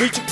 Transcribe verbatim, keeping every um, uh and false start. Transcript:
Meet you.